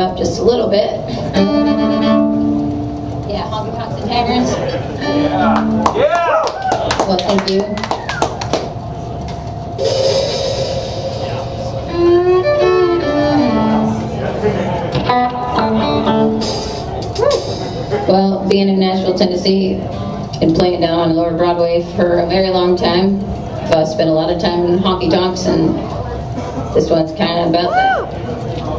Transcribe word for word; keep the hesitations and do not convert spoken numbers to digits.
warm up just a little bit. Yeah, Honky Tonks and Taverns. Yeah. Yeah. Well, thank you. Well, being in Nashville, Tennessee, and playing down on Lower Broadway for a very long time, so I spent a lot of time in honky tonks, and this one's kind of about that.